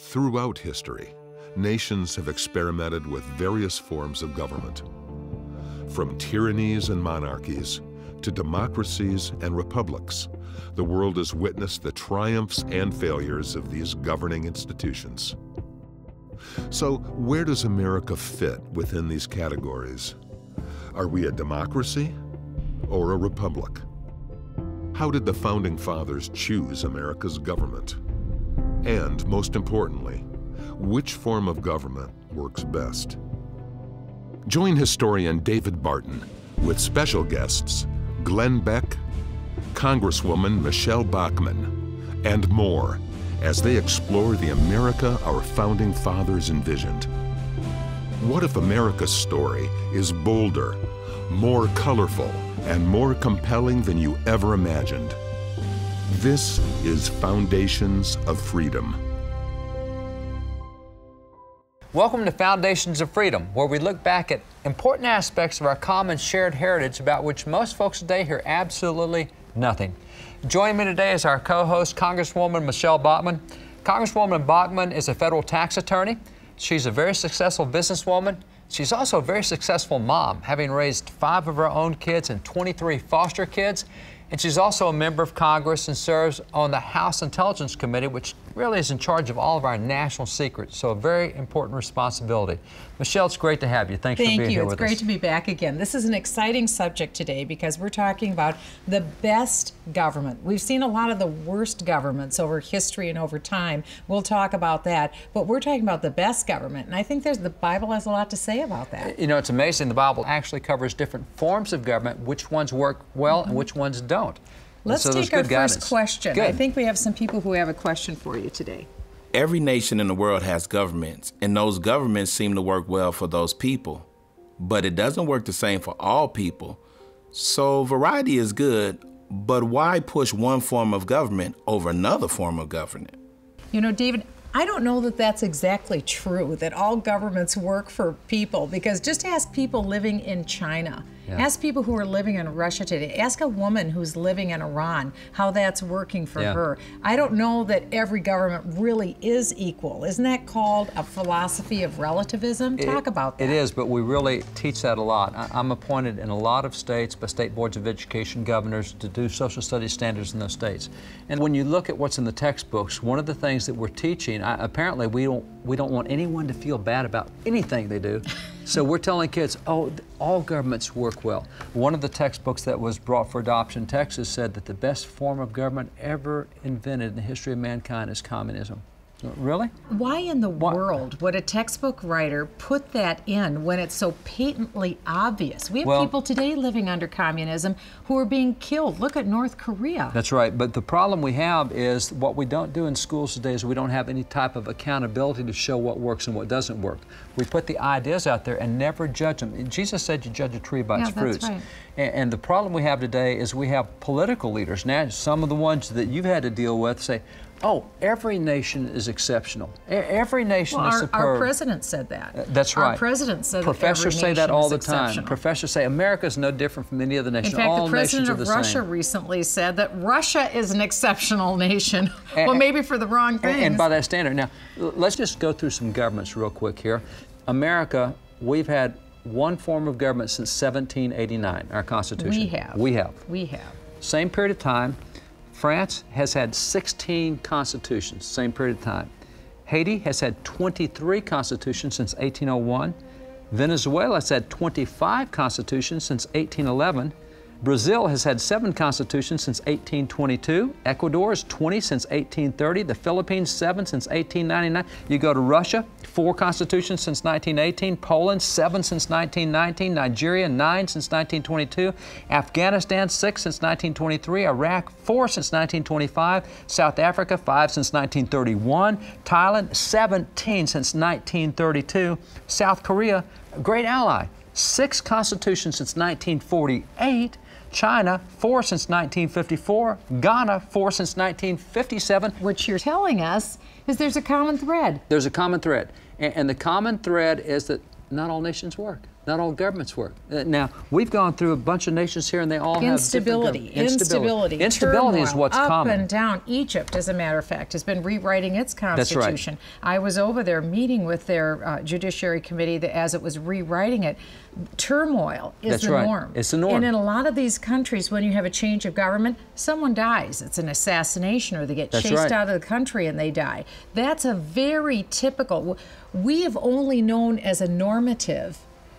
Throughout history, nations have experimented with various forms of government, from tyrannies and monarchies to democracies and republics. The world has witnessed the triumphs and failures of these governing institutions. So, where does America fit within these categories? Are we a democracy or a republic? How did the Founding Fathers choose America's government? And most importantly, which form of government works best? Join historian David Barton with special guests Glenn Beck, Congresswoman Michelle Bachmann, and more as they explore the America our Founding Fathers envisioned. What if America's story is bolder, more colorful, and more compelling than you ever imagined? This is Foundations of Freedom. Welcome to Foundations of Freedom, where we look back at important aspects of our common shared heritage about which most folks today hear absolutely nothing. Joining me today is our co-host, Congresswoman Michelle Bachmann. Congresswoman Bachmann is a federal tax attorney. She's a very successful businesswoman. She's also a very successful mom, having raised 5 of her own kids and 23 foster kids. And she's also a member of Congress and serves on the House Intelligence Committee, which really is in charge of all of our national secrets, so a very important responsibility. Michelle, it's great to have you. Thanks for being here with us. Thank you. It's great to be back again. This is an exciting subject today because we're talking about the best government. We've seen a lot of the worst governments over history and over time. We'll talk about that, but we're talking about the best government, and I think the Bible has a lot to say about that. You know, it's amazing. The Bible actually covers different forms of government, which ones work well and which ones don't. Let's take our first question. I think we have some people who have a question for you today. Every nation in the world has governments, and those governments seem to work well for those people. But it doesn't work the same for all people. So variety is good, but why push one form of government over another form of government? You know, David, I don't know that that's exactly true, that all governments work for people, because just ask people living in China. Yeah. Ask people who are living in Russia today. Ask a woman who's living in Iran how that's working for her. I don't know that every government really is equal. Isn't that called a philosophy of relativism? Talk about that. It is, but we really teach that a lot. I'm appointed in a lot of states by state boards of education, governors, to do social studies standards in those states. And when you look at what's in the textbooks, one of the things that we're teaching, apparently we don't want anyone to feel bad about anything they do. So we're telling kids, oh, all governments work well. One of the textbooks that was brought for adoption in Texas said that the best form of government ever invented in the history of mankind is communism. Really? Why in the world would a textbook writer put that in when it's so patently obvious? We have people today living under communism who are being killed. Look at North Korea. That's right. But the problem we have is what we don't do in schools today is we don't have any type of accountability to show what works and what doesn't work. We put the ideas out there and never judge them. And Jesus said you judge a tree by its fruits. That's right. And the problem we have today is we have political leaders. Now, some of the ones that you've had to deal with say, oh, every nation is exceptional. Every nation is superb. Our president said that. That's right. Our president said that every nation is exceptional. Professors say that all the time. Professors say America is no different from any other nation. In fact, the president of Russia recently said that Russia is an exceptional nation. Well, maybe for the wrong things. And by that standard. Now, let's just go through some governments real quick here. America, we've had one form of government since 1789, our Constitution. We have. Same period of time. France has had 16 constitutions, same period of time. Haiti has had 23 constitutions since 1801. Venezuela has had 25 constitutions since 1811. Brazil has had 7 constitutions since 1822. Ecuador's 20 since 1830. The Philippines, 7 since 1899. You go to Russia, 4 constitutions since 1918. Poland, 7 since 1919. Nigeria, 9 since 1922. Afghanistan, 6 since 1923. Iraq, 4 since 1925. South Africa, 5 since 1931. Thailand, 17 since 1932. South Korea, a great ally, 6 constitutions since 1948. China, 4 since 1954, Ghana, 4 since 1957. What you're telling us is there's a common thread. There's a common thread. And the common thread is that not all nations work. Not all governments work. Now, we've gone through a bunch of nations here, and they all have instability is what's common. Up and down. Egypt, as a matter of fact, has been rewriting its constitution. That's right. I was over there meeting with their judiciary committee as it was rewriting it. Turmoil is the norm. It's the norm. And in a lot of these countries, when you have a change of government, someone dies. It's an assassination, or they get chased out of the country and they die. That's a very typical. We have only known as a normative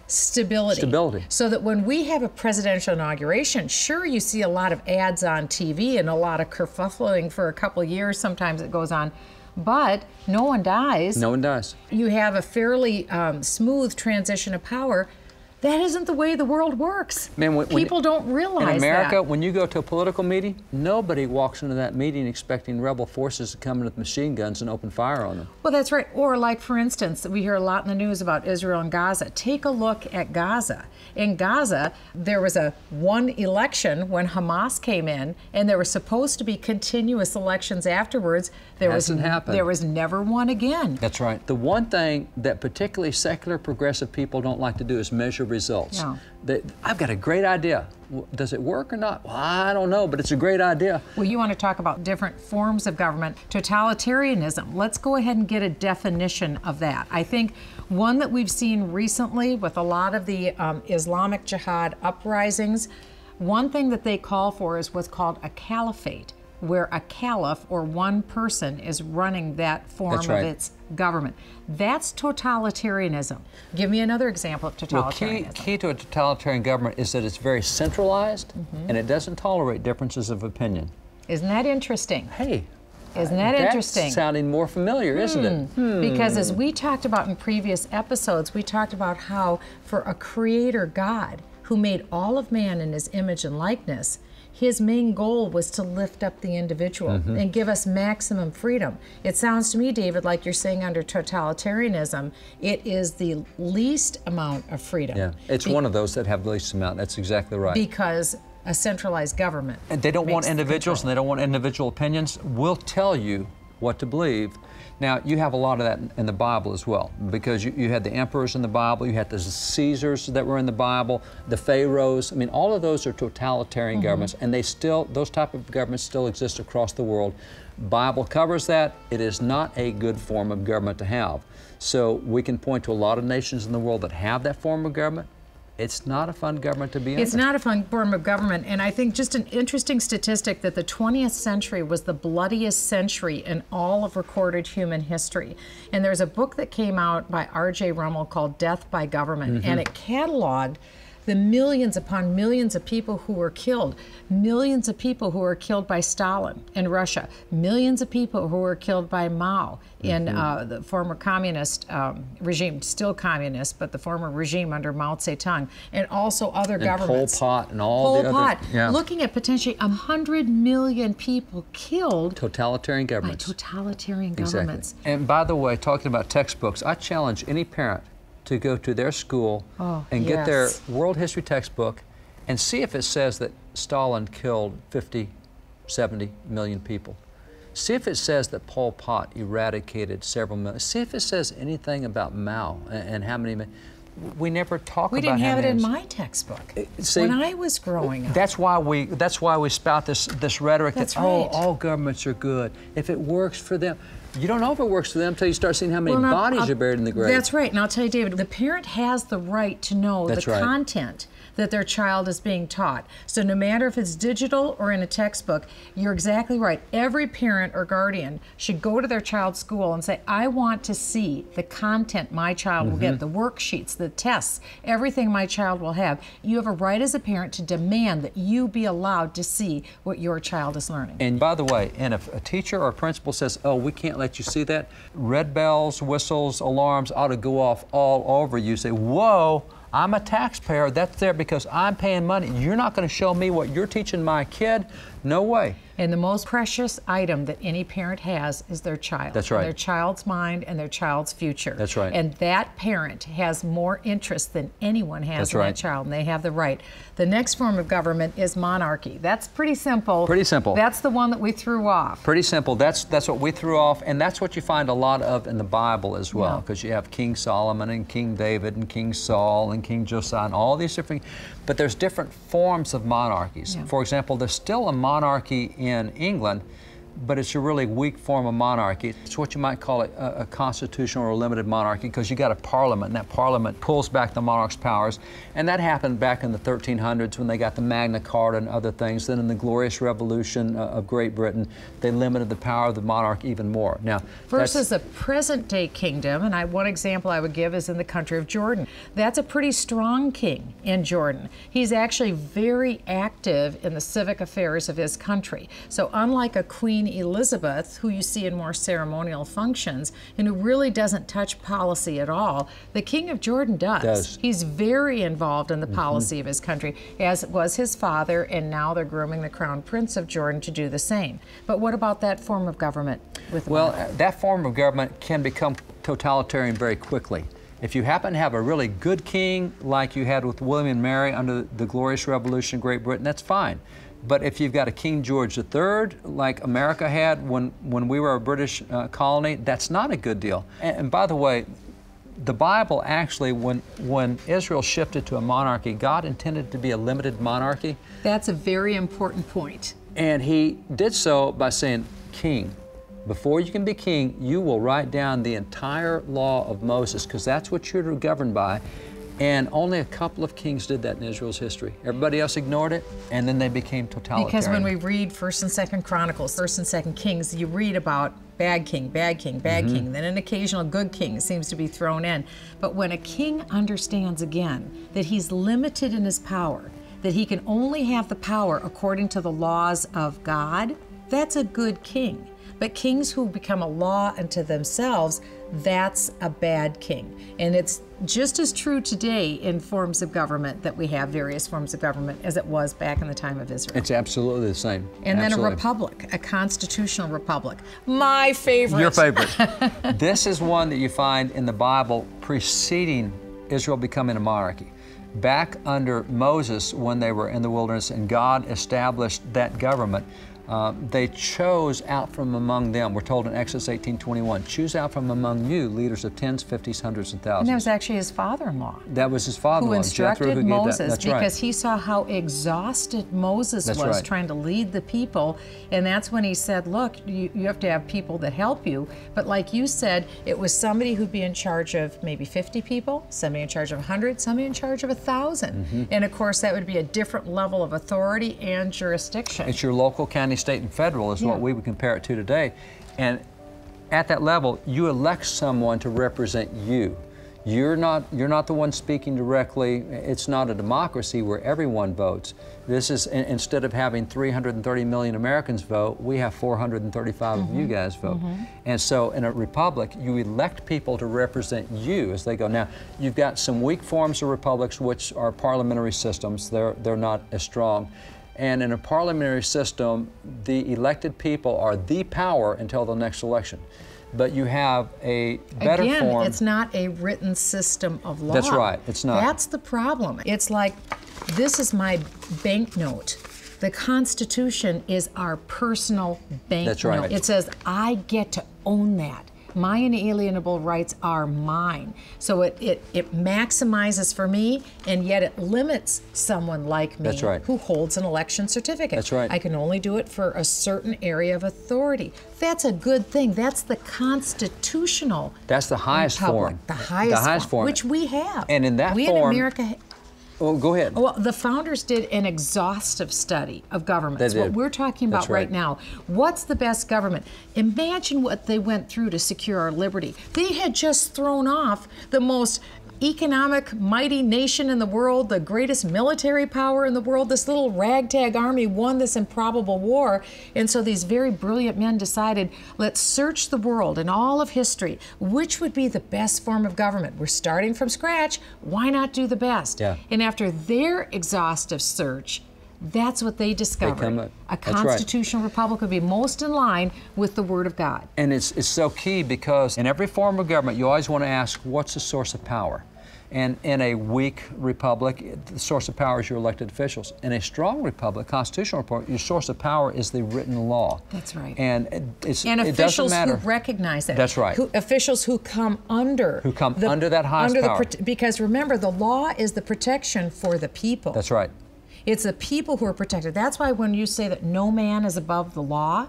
stability. So that when we have a presidential inauguration, sure, you see a lot of ads on TV and a lot of kerfuffling for a couple of years. Sometimes it goes on, but no one dies. No one dies. You have a fairly smooth transition of power. That isn't the way the world works. Man, people don't realize that. In America, when you go to a political meeting, nobody walks into that meeting expecting rebel forces to come in with machine guns and open fire on them. Well, that's right. Or like, for instance, we hear a lot in the news about Israel and Gaza. Take a look at Gaza. In Gaza, there was one election when Hamas came in, and there were supposed to be continuous elections afterwards. There was never one again. That's right. The one thing that particularly secular progressive people don't like to do is measure results. No. I've got a great idea. Does it work or not? Well, I don't know, but it's a great idea. Well, you want to talk about different forms of government. Totalitarianism. Let's go ahead and get a definition of that. I think one that we've seen recently with a lot of the Islamic Jihad uprisings, one thing that they call for is what's called a caliphate, where a caliph or one person is running that form of its government. That's totalitarianism. Give me another example of totalitarianism. Well, key to a totalitarian government is that it's very centralized and it doesn't tolerate differences of opinion. Isn't that interesting? Hey. Isn't that interesting? That's sounding more familiar, isn't it? Because as we talked about in previous episodes, we talked about how for a creator God who made all of man in his image and likeness, his main goal was to lift up the individual and give us maximum freedom. It sounds to me, David, like you're saying under totalitarianism, it is the least amount of freedom. Yeah, it's one of those that have the least amount. That's exactly right. Because a centralized government. And they don't want individuals and they don't want individual opinions. We'll tell you what to believe. Now, you have a lot of that in the Bible as well, because you had the emperors in the Bible, you had the Caesars that were in the Bible, the pharaohs. I mean, all of those are totalitarian governments, and they still, those type of governments still exist across the world. Bible covers that. It is not a good form of government to have. So we can point to a lot of nations in the world that have that form of government. It's not a fun government to be in. It's not a fun form of government, and I think just an interesting statistic that the 20th century was the bloodiest century in all of recorded human history. And there's a book that came out by R.J. Rummel called Death by Government, and it cataloged the millions upon millions of people who were killed, millions of people who were killed by Stalin in Russia, millions of people who were killed by Mao in the former communist regime, still communist, but the former regime under Mao Zedong, and also other governments. Pol Pot and all the other. Pol Pot, looking at potentially 100 million people killed. Totalitarian governments. By totalitarian governments. And by the way, talking about textbooks, I challenge any parent to go to their school and get their world history textbook and see if it says that Stalin killed 50, 70 million people. See if it says that Pol Pot eradicated several million. See if it says anything about Mao and how many. We never talk about it. We didn't have it in my textbook when I was growing up. That's why we spout this rhetoric that all governments are good if it works for them. You don't know if it works for them until you start seeing how many bodies are buried in the grave. That's right. And I'll tell you, David, the parent has the right to know the content that their child is being taught. So no matter if it's digital or in a textbook, you're exactly right. Every parent or guardian should go to their child's school and say, I want to see the content my child will get, the worksheets, the tests, everything my child will have. You have a right as a parent to demand that you be allowed to see what your child is learning. And by the way, and if a teacher or a principal says, oh, we can't let you see that, red bells, whistles, alarms ought to go off all over you. Say, whoa, I'm a taxpayer. That's there because I'm paying money. You're not going to show me what you're teaching my kid. No way. And the most precious item that any parent has is their child. That's right. Their child's mind and their child's future. That's right. And that parent has more interest than anyone has in that child, and they have the right. The next form of government is monarchy. That's pretty simple. Pretty simple. That's the one that we threw off. Pretty simple. That's what we threw off, and that's what you find a lot of in the Bible as well, because you have King Solomon and King David and King Saul and King Josiah and all these different, but there's different forms of monarchies. Yeah. For example, there's still a monarchy in England, but it's a really weak form of monarchy. It's what you might call a constitutional or limited monarchy, because you got a parliament, and that parliament pulls back the monarch's powers. And that happened back in the 1300s when they got the Magna Carta and other things. Then in the Glorious Revolution of Great Britain, they limited the power of the monarch even more. Now, versus a present-day kingdom, and one example I would give is in the country of Jordan. That's a pretty strong king in Jordan. He's actually very active in the civic affairs of his country. So unlike a Queen Elizabeth, who you see in more ceremonial functions and who really doesn't touch policy at all, the King of Jordan does. He's very involved in the policy of his country, as was his father, and now they're grooming the Crown Prince of Jordan to do the same. But what about that form of government? That form of government can become totalitarian very quickly. If you happen to have a really good king, like you had with William and Mary under the Glorious Revolution in Great Britain, that's fine. But if you've got a King George III, like America had when we were a British colony, that's not a good deal. And by the way, the Bible actually, when Israel shifted to a monarchy, God intended it to be a limited monarchy. That's a very important point. And he did so by saying, king. Before you can be king, you will write down the entire law of Moses, because that's what you're to govern by. And only a couple of kings did that in Israel's history. Everybody else ignored it, and then they became totalitarian. Because when we read First and Second Chronicles, First and Second Kings, you read about bad king, bad king, bad king. Then an occasional good king seems to be thrown in. But when a king understands again that he's limited in his power, that he can only have the power according to the laws of God, that's a good king. But kings who become a law unto themselves, that's a bad king. And it's just as true today in forms of government that we have various forms of government as it was back in the time of Israel. It's absolutely the same. And absolutely. Then a republic, a constitutional republic. My favorite. Your favorite. This is one that you find in the Bible preceding Israel becoming a monarchy. Back under Moses, when they were in the wilderness and God established that government, they chose out from among them. We're told in Exodus 18:21, choose out from among you leaders of tens, fifties, hundreds, and thousands. And that was actually his father-in-law. That was his father-in-law. Who instructed Jethro, who Moses, because he saw how exhausted Moses was trying to lead the people. And that's when he said, look, you have to have people that help you. But like you said, it was somebody who'd be in charge of maybe 50 people, somebody in charge of 100, somebody in charge of 1,000. And of course, that would be a different level of authority and jurisdiction. It's your local, county, state, and federal is what we would compare it to today. And at that level, you elect someone to represent you. You're not the one speaking directly. It's not a democracy where everyone votes. This is, instead of having 330 million Americans vote, we have 435 of you guys vote. And so in a republic, you elect people to represent you as they go. Now, you've got some weak forms of republics, which are parliamentary systems. They're not as strong. And in a parliamentary system, the elected people are the power until the next election. But you have a better form. Again, it's not a written system of law. That's right, it's not. That's the problem. It's like, this is my banknote. The Constitution is our personal banknote. That's right. It says, I get to own that. My inalienable rights are mine. So it maximizes for me, and yet it limits someone like me who holds an election certificate. That's right. I can only do it for a certain area of authority. That's a good thing. That's the constitutional. That's the highest form. The highest form. Which we have. And in that form, in America. Oh, go ahead. Well, the founders did an exhaustive study of governments. What we're talking about right now. What's the best government? Imagine what they went through to secure our liberty. They had just thrown off the most economic, mighty nation in the world, the greatest military power in the world. This little ragtag army won this improbable war. And so these very brilliant men decided, let's search the world and all of history. Which would be the best form of government? We're starting from scratch. Why not do the best? Yeah. And after their exhaustive search, That's what they discovered. A constitutional republic would be most in line with the Word of God. And it's so key, because in every form of government, you always want to ask, what's the source of power? And in a weak republic, the source of power is your elected officials. In a strong republic, constitutional republic, your source of power is the written law. That's right. And it doesn't matter. Officials who recognize that. That's right. Officials who come under. Who come under that highest power. Because remember, the law is the protection for the people. That's right. It's the people who are protected. That's why when you say that no man is above the law,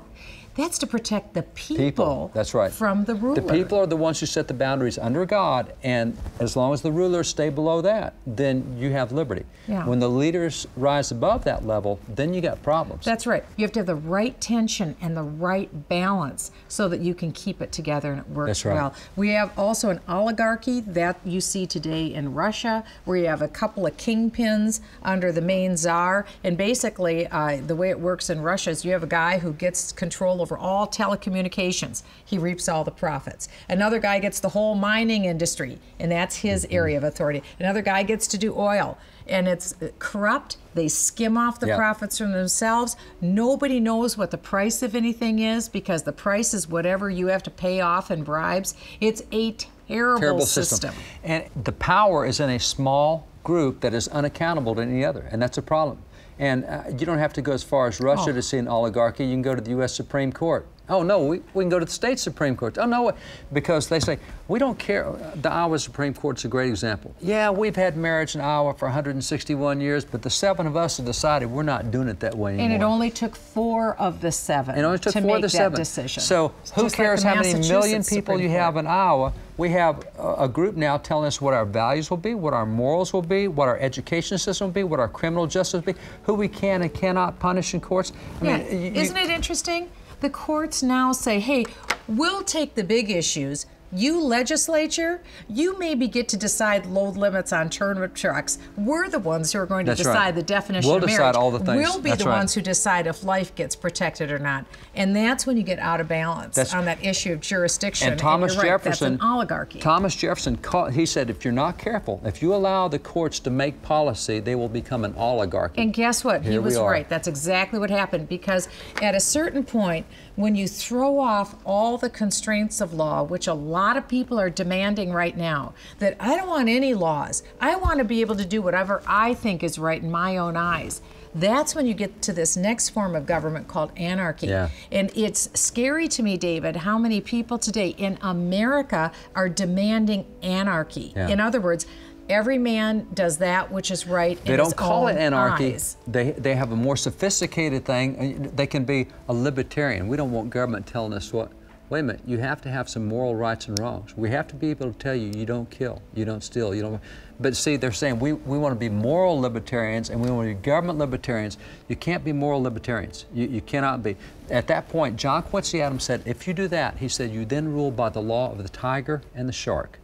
that's to protect the people. That's right. From the ruler. The people are the ones who set the boundaries under God, and as long as the rulers stay below that, then you have liberty. Yeah. When the leaders rise above that level, then you got problems. That's right. You have to have the right tension and the right balance so that you can keep it together and it works That's right. well. We have also an oligarchy that you see today in Russia, where you have a couple of kingpins under the main czar, and basically the way it works in Russia is you have a guy who gets control over all telecommunications. He reaps all the profits. Another guy gets the whole mining industry, and that's his area of authority. Another guy gets to do oil, and it's corrupt. They skim off the profits from themselves. Nobody knows what the price of anything is, because the price is whatever you have to pay off in bribes. It's a terrible system. And the power is in a small group that is unaccountable to any other, and that's a problem. And you don't have to go as far as Russia to see an oligarchy. You can go to the U.S. Supreme Court. Oh, no, we can go to the state Supreme Court. Oh, no, because they say, we don't care. The Iowa Supreme Court's a great example. Yeah, we've had marriage in Iowa for 161 years, but the 7 of us have decided we're not doing it that way anymore. And it only took 4 of the 7 to make that decision. So who cares how many million people you have in Iowa? We have a group now telling us what our values will be, what our morals will be, what our education system will be, what our criminal justice will be, who we can and cannot punish in courts. I mean, isn't it interesting? The courts now say, hey, we'll take the big issues. You, legislature, you maybe get to decide load limits on turnip trucks. We're the ones who are going to decide the definition of marriage. We'll decide all the things. We'll be the ones who decide if life gets protected or not. And that's when you get out of balance on that issue of jurisdiction. And Thomas Jefferson, that's an oligarchy. Thomas Jefferson, he said, if you're not careful, if you allow the courts to make policy, they will become an oligarchy. And guess what? He was right. That's exactly what happened, because at a certain point, when you throw off all the constraints of law, which a lot of people are demanding right now, that I don't want any laws. I want to be able to do whatever I think is right in my own eyes. That's when you get to this next form of government called anarchy. Yeah. And it's scary to me, David, how many people today in America are demanding anarchy. Yeah. In other words, every man does that which is right in his own eyes. They don't call it anarchy. They have a more sophisticated thing. They can be a libertarian. We don't want government telling us what. Wait a minute, you have to have some moral rights and wrongs. We have to be able to tell you, you don't kill, you don't steal, you don't... But see, they're saying, we want to be moral libertarians and we want to be government libertarians. You can't be moral libertarians. You cannot be. At that point, John Quincy Adams said, if you do that, he said, you then rule by the law of the tiger and the shark.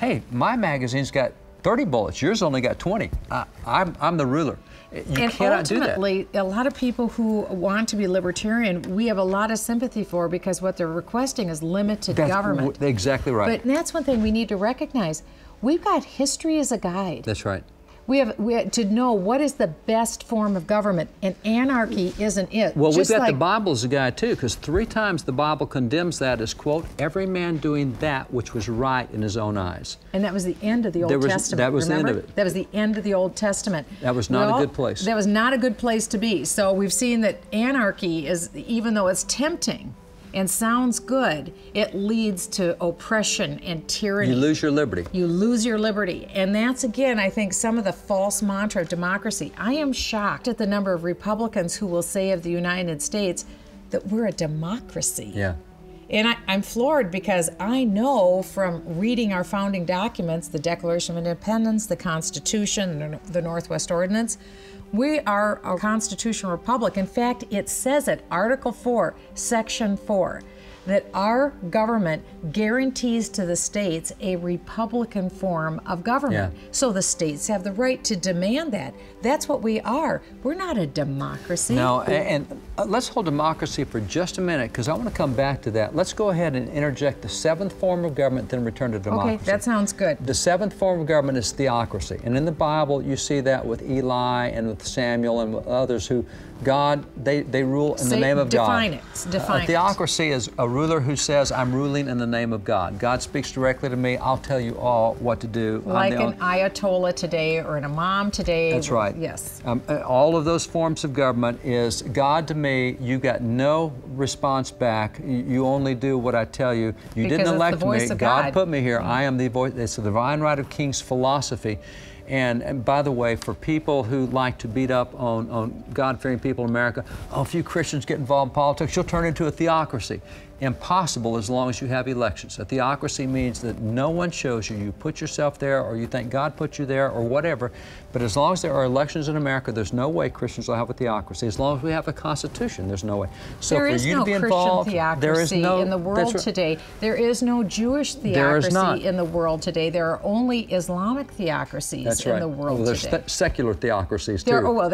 Hey, my magazine's got 30 bullets. Yours only got 20. I'm the ruler. You cannot do that. And ultimately, a lot of people who want to be libertarian, we have a lot of sympathy for, because what they're requesting is limited government. Exactly right. But that's one thing we need to recognize. We've got history as a guide. That's right. We have to know what is the best form of government, and anarchy isn't it. Well, we've got the Bible as a guide, too, because 3 times the Bible condemns that as, quote, every man doing that which was right in his own eyes. And that was the end of the Old Testament, that was the end of it. That was the end of the Old Testament. That was not a good place. That was not a good place to be. So we've seen that anarchy is, even though it's tempting and sounds good, it leads to oppression and tyranny. You lose your liberty. You lose your liberty. And that's, again, I think, some of the false mantra of democracy. I am shocked at the number of Republicans who will say of the United States that we're a democracy. Yeah. And I'm floored, because I know from reading our founding documents, the Declaration of Independence, the Constitution, the Northwest Ordinance, we are a constitutional republic. In fact, it says it, Article 4, Section 4, that our government guarantees to the states a republican form of government. Yeah. So the states have the right to demand that. That's what we are. We're not a democracy. No, and let's hold democracy for just a minute, because I want to come back to that. Let's go ahead and interject the seventh form of government, then return to democracy. Okay, that sounds good. The seventh form of government is theocracy. And in the Bible, you see that with Eli and with Samuel and with others who God, they rule in the name of God. Define it. Theocracy is a ruler who says, I'm ruling in the name of God. God speaks directly to me. I'll tell you all what to do. Like an Ayatollah today or an Imam today. That's right. Yes. All of those forms of government is God to me, you got no response back. You only do what I tell you. You didn't elect me. God put me here. I am the voice. It's the divine right of kings philosophy. And by the way, for people who like to beat up on God-fearing people in America, oh, if you Christians get involved in politics, you'll turn into a theocracy. Impossible as long as you have elections. A theocracy means that no one chose you. You put yourself there, or you think God put you there, or whatever. But as long as there are elections in America, there's no way Christians will have a theocracy. As long as we have a constitution, there's no way. So for you to be involved, there is no Christian theocracy in the world today. There is no Jewish theocracy in the world today. There are only Islamic theocracies in the world today. There's secular theocracies too. Oh, well,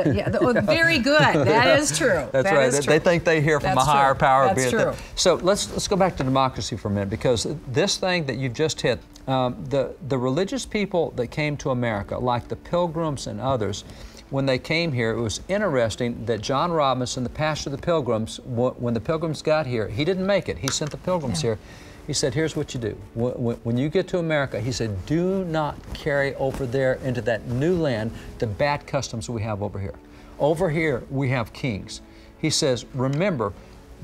very good. That is true. That's right. They think they hear from a higher power. That's true. So let's go back to democracy for a minute, because this thing that you've just hit, the religious people that came to America, like the Pilgrims and others, when they came here, it was interesting that John Robinson, the pastor of the Pilgrims, when the Pilgrims got here, he didn't make it. He sent the Pilgrims here. He said, here's what you do. When you get to America, he said, do not carry over there into that new land the bad customs we have over here. Over here, we have kings. He says, remember,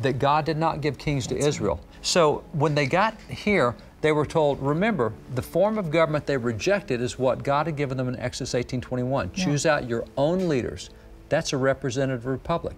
that God did not give kings to Israel. So when they got here, they were told, remember, the form of government they rejected is what God had given them in Exodus 18:21. Yeah. Choose out your own leaders. That's a representative republic.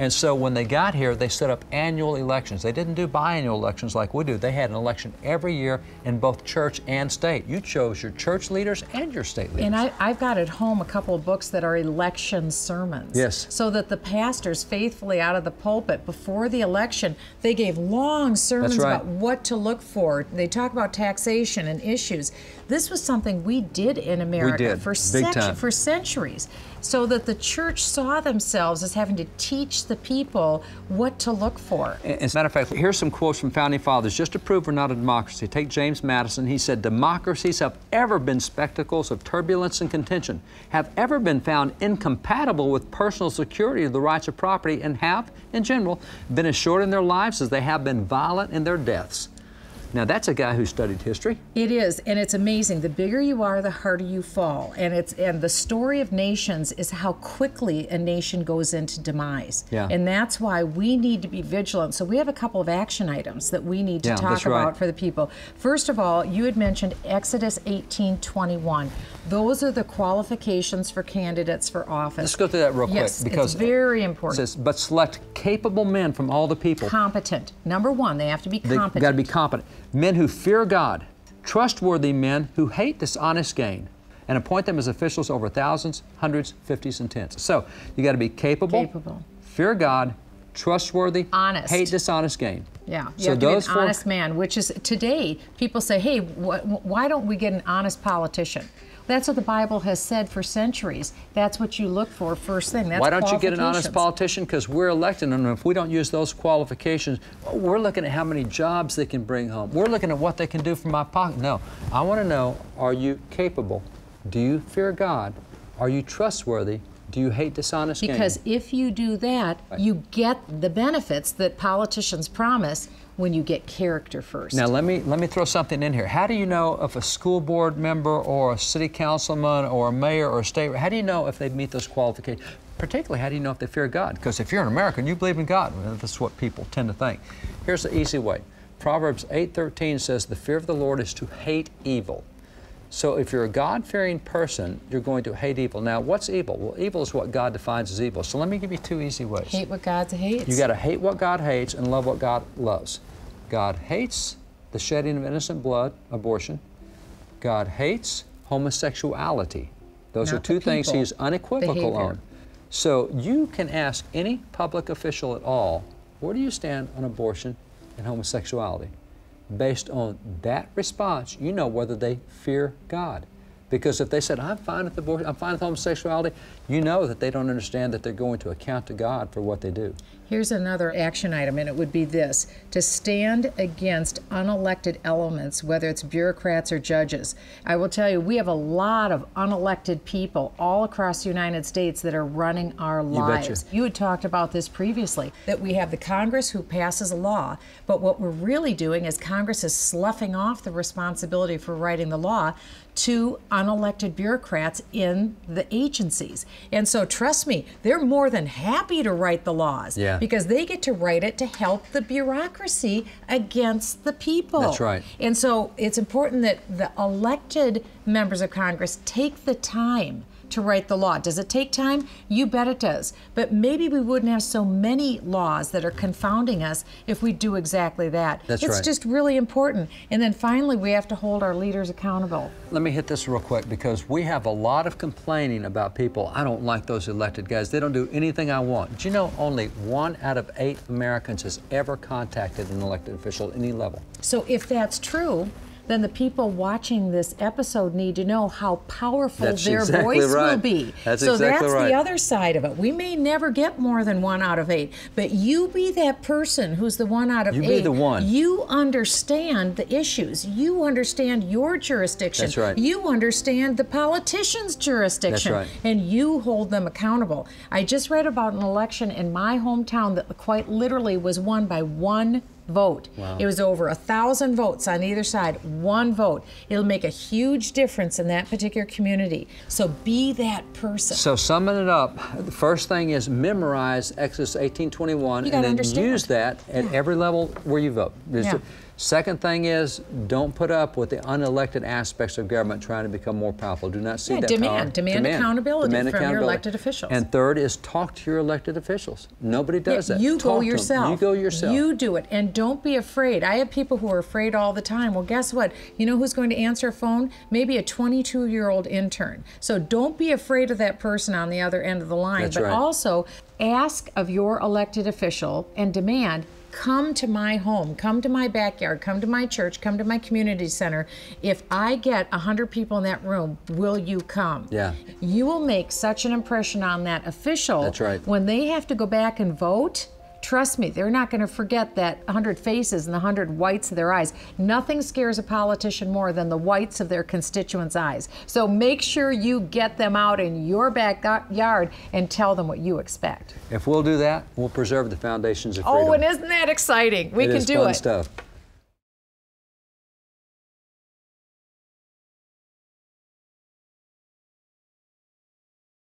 And so when they got here, they set up annual elections. They didn't do biannual elections like we do. They had an election every year in both church and state. You chose your church leaders and your state leaders. And I've got at home a couple of books that are election sermons. Yes. So that the pastors faithfully out of the pulpit before the election, they gave long sermons about what to look for. They talk about taxation and issues. This was something we did in America for centuries. So that the church saw themselves as having to teach the people what to look for. As a matter of fact, here's some quotes from Founding Fathers just to prove we're not a democracy. Take James Madison. He said, democracies have ever been spectacles of turbulence and contention, have ever been found incompatible with personal security of the rights of property, and have, in general, been as short in their lives as they have been violent in their deaths. Now, that's a guy who studied history. It is, and it's amazing. The bigger you are, the harder you fall. And the story of nations is how quickly a nation goes into demise. Yeah. And that's why we need to be vigilant. So we have a couple of action items that we need to talk about for the people. First of all, you had mentioned Exodus 18:21. Those are the qualifications for candidates for office. Let's go through that real quick. Because it's very important. It says, but select capable men from all the people. Competent. Number one, they have to be competent. They've got to be competent. Men who fear God, trustworthy men who hate dishonest gain, and appoint them as officials over thousands, hundreds, fifties, and tens. So you got to be capable, fear God, trustworthy, honest, hate dishonest gain. Yeah, you have to be an honest man, which is today people say, hey, why don't we get an honest politician? That's what the Bible has said for centuries. That's what you look for first thing. That's why don't you get an honest politician? Because we're electing them. If we don't use those qualifications, we're looking at how many jobs they can bring home. We're looking at what they can do for my pocket. No, I want to know, are you capable? Do you fear God? Are you trustworthy? Do you hate dishonest gain? Because if you do that, you get the benefits that politicians promise when you get character first. Now let me throw something in here. How do you know if a school board member or a city councilman or a mayor or a state, how do you know if they meet those qualifications? Particularly, how do you know if they fear God? Because if you're an American, you believe in God. Well, that's what people tend to think. Here's the easy way. Proverbs 8:13 says, the fear of the Lord is to hate evil. So if you're a God-fearing person, you're going to hate evil. Now, what's evil? Well, evil is what God defines as evil. So let me give you two easy ways. Hate what God hates. You got to hate what God hates and love what God loves. God hates the shedding of innocent blood, abortion. God hates homosexuality. Those are two things he's unequivocal on. So you can ask any public official at all, where do you stand on abortion and homosexuality. Based on that response, you know whether they fear God. Because if they said, I'm fine with abortion, I'm fine with homosexuality, you know that they don't understand that they're going to account to God for what they do. Here's another action item, and it would be this: to stand against unelected elements, whether it's bureaucrats or judges. I will tell you, we have a lot of unelected people all across the United States that are running our lives. You had talked about this previously, that we have the Congress who passes a law, but what we're really doing is Congress is sloughing off the responsibility for writing the law to unelected bureaucrats in the agencies. And so, trust me, they're more than happy to write the laws. Yeah. Because they get to write it to help the bureaucracy against the people. That's right. And so it's important that the elected members of Congress take the time to write the law. Does it take time? You bet it does. But maybe we wouldn't have so many laws that are confounding us if we do exactly that. That's right. It's just really important. And then finally, we have to hold our leaders accountable. Let me hit this real quick, because we have a lot of complaining about people. I don't like those elected guys. They don't do anything I want. Do you know only 1 out of 8 Americans has ever contacted an elected official at any level? So if that's true, then the people watching this episode need to know how powerful their voice will be. So that's the other side of it. We may never get more than 1 out of 8, but you be that person who's the 1 out of 8. You be the one. You understand the issues. You understand your jurisdiction. That's right. You understand the politician's jurisdiction. That's right. And you hold them accountable. I just read about an election in my hometown that quite literally was won by 1 vote. Wow. It was over 1,000 votes on either side, 1 vote. It'll make a huge difference in that particular community. So be that person. So summing it up, the first thing is memorize Exodus 18:21 and then use that at every level where you vote. Second thing is, don't put up with the unelected aspects of government trying to become more powerful. Do not see that power. Demand accountability from your elected officials. And third is, talk to your elected officials. Nobody does that. You go yourself. You go yourself. You do it. And don't be afraid. I have people who are afraid all the time. Well, guess what? You know who's going to answer a phone? Maybe a 22-year-old intern. So don't be afraid of that person on the other end of the line. That's right. Also, ask of your elected official and demand, come to my home, come to my backyard, come to my church, come to my community center. If I get 100 people in that room, will you come? Yeah. You will make such an impression on that official. That's right. When they have to go back and vote, trust me, they're not going to forget that 100 faces and the 100 whites of their eyes. Nothing scares a politician more than the whites of their constituents' eyes. So make sure you get them out in your backyard and tell them what you expect. If we'll do that, we'll preserve the foundations of freedom. Oh, and isn't that exciting? We can do it. It is fun stuff.